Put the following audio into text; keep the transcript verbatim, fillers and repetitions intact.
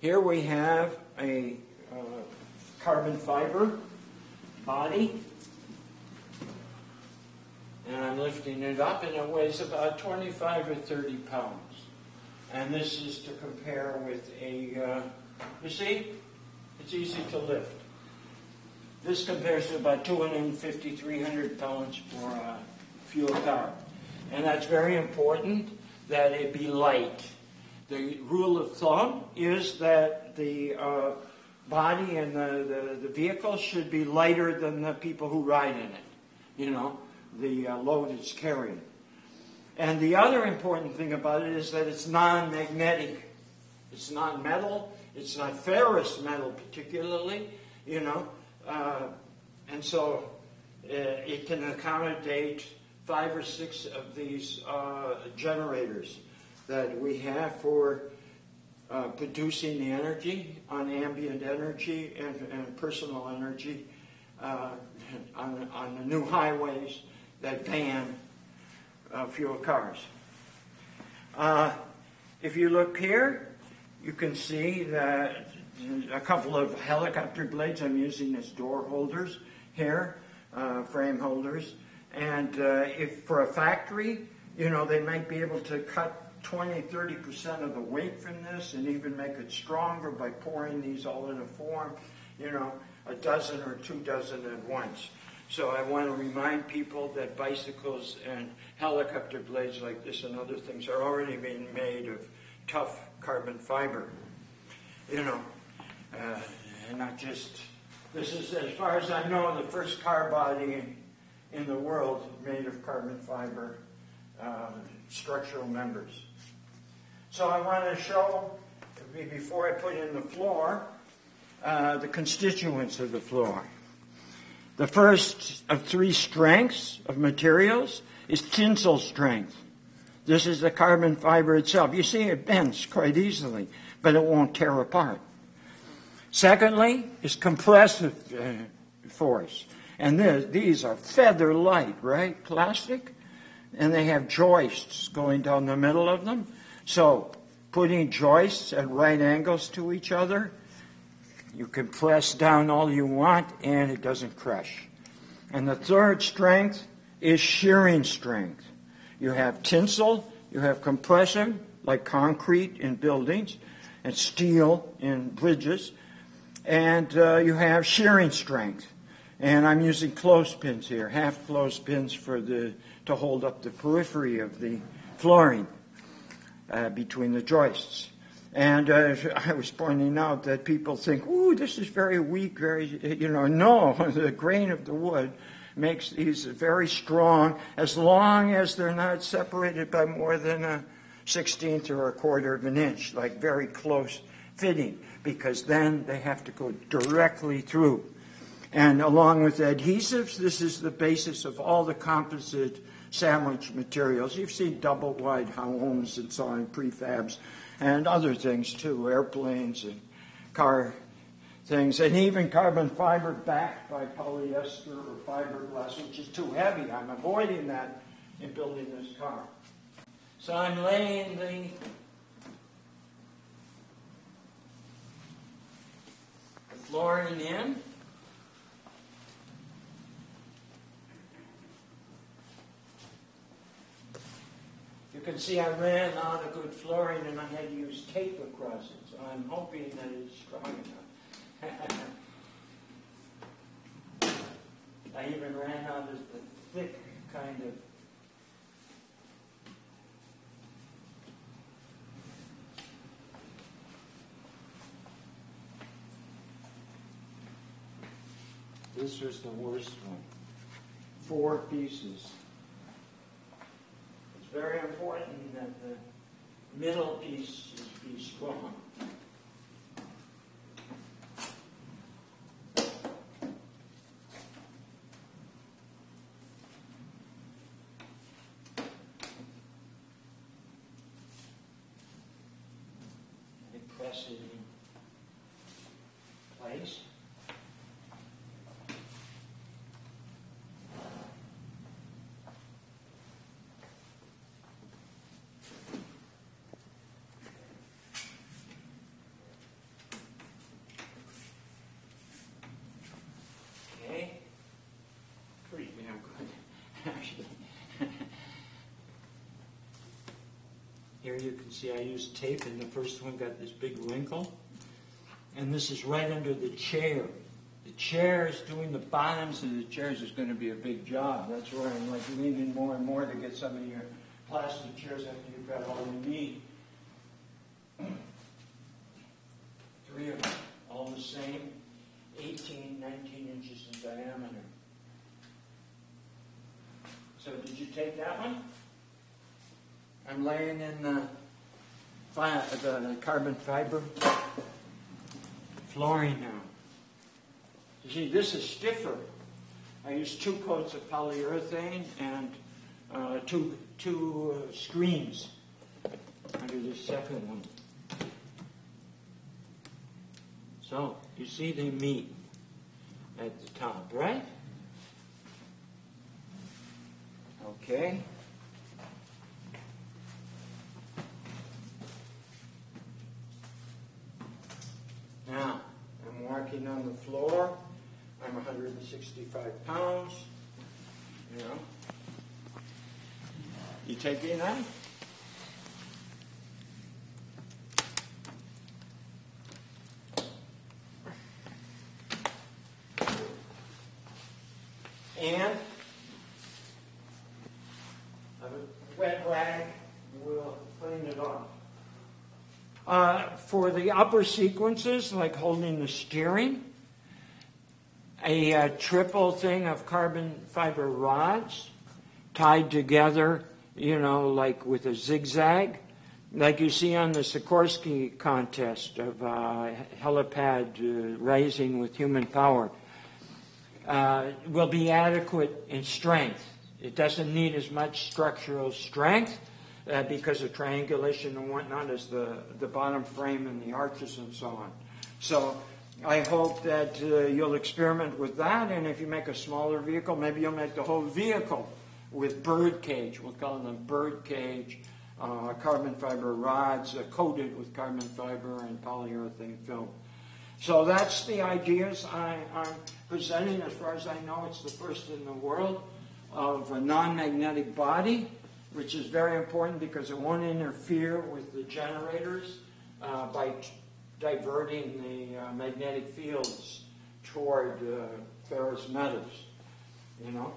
Here we have a uh, carbon fiber body, and I'm lifting it up, and it weighs about twenty-five or thirty pounds. And this is to compare with a, uh, you see, it's easy to lift. This compares to about two hundred fifty, three hundred pounds for a fuel car. And that's very important that it be light. The rule of thumb is that the uh, body and the, the, the vehicle should be lighter than the people who ride in it, you know, the uh, load it's carrying. And the other important thing about it is that it's non-magnetic. It's not metal. It's not ferrous metal particularly, you know. Uh, and so uh, it can accommodate five or six of these uh, generators that we have for uh, producing the energy on ambient energy and, and personal energy uh, on, on the new highways that ban uh, fuel cars. Uh, if you look here, you can see that a couple of helicopter blades I'm using as door holders here, uh, frame holders. And uh, if for a factory, you know, they might be able to cut twenty, thirty percent of the weight from this and even make it stronger by pouring these all in a form, you know, a dozen or two dozen at once. So I want to remind people that bicycles and helicopter blades like this and other things are already being made of tough carbon fiber, you know. Uh, and not just, this is, as far as I know, the first car body in the world made of carbon fiber uh, structural members. So I want to show, before I put in the floor, uh, the constituents of the floor. The first of three strengths of materials is tensile strength. This is the carbon fiber itself. You see it bends quite easily, but it won't tear apart. Secondly, is compressive uh, force. And this, these are feather light, right? Plastic. And they have joists going down the middle of them. So putting joists at right angles to each other, you can press down all you want and it doesn't crush. And the third strength is shearing strength. You have tensile, you have compression, like concrete in buildings and steel in bridges. And uh, you have shearing strength. And I'm using clothespins here, half clothespins for the, to hold up the periphery of the flooring uh, between the joists. And uh, I was pointing out that people think, ooh, this is very weak, very, you know, no, the grain of the wood makes these very strong as long as they're not separated by more than a sixteenth or a quarter of an inch, like very close fitting, because then they have to go directly through. And along with adhesives, this is the basis of all the composite sandwich materials. You've seen double-wide homes and so on, prefabs, and other things too, airplanes and car things, and even carbon fiber backed by polyester or fiberglass, which is too heavy. I'm avoiding that in building this car. So I'm laying the flooring in. You can see I ran out of good flooring and I had to use tape across it, so I'm hoping that it's strong enough. I even ran out of the thick kind of this was the worst one. Four pieces. It's very important that the middle piece is be strong. I press it in place. Here you can see I used tape, and the first one got this big wrinkle. And this is right under the chair. The chairs, doing the bottoms of the chairs is going to be a big job. That's where I'm like leaning more and more to get some of your plastic chairs after you've got all you need. Three of them, all the same, eighteen, nineteen inches in diameter. So did you take that one? I'm laying in the, fi the carbon fiber flooring now. You see, this is stiffer. I used two coats of polyurethane and uh, two, two uh, screens under this second one. So, you see they meet at the top, right? Okay. Now, I'm walking on the floor. I'm one hundred sixty-five pounds. You know. You take me now? And a wet rag will clean it off. Uh, for the upper sequences, like holding the steering, a uh, triple thing of carbon fiber rods tied together, you know, like with a zigzag, like you see on the Sikorsky contest of uh, helipad uh, raising with human power, uh, will be adequate in strength. It doesn't need as much structural strength uh, because of triangulation and whatnot as the, the bottom frame and the arches and so on. So I hope that uh, you'll experiment with that, and if you make a smaller vehicle, maybe you'll make the whole vehicle with birdcage. We'll call them birdcage, uh, carbon fiber rods uh, coated with carbon fiber and polyurethane film. So that's the ideas I, I'm presenting. As far as I know, it's the first in the world of a non-magnetic body, which is very important because it won't interfere with the generators uh, by diverting the uh, magnetic fields toward uh, ferrous metals, you know.